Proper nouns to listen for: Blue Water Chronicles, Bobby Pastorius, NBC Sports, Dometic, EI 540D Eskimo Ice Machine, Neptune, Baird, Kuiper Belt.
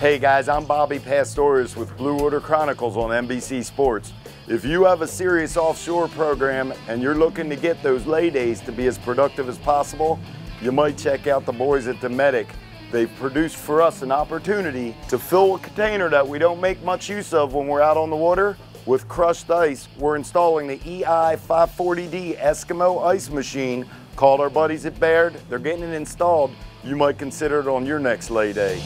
Hey guys, I'm Bobby Pastorius with Blue Water Chronicles on NBC Sports. If you have a serious offshore program and you're looking to get those lay days to be as productive as possible, you might check out the boys at Dometic. They've produced for us an opportunity to fill a container that we don't make much use of when we're out on the water with crushed ice. We're installing the EI 540D Eskimo Ice Machine. Called our buddies at Baird. They're getting it installed. You might consider it on your next lay day.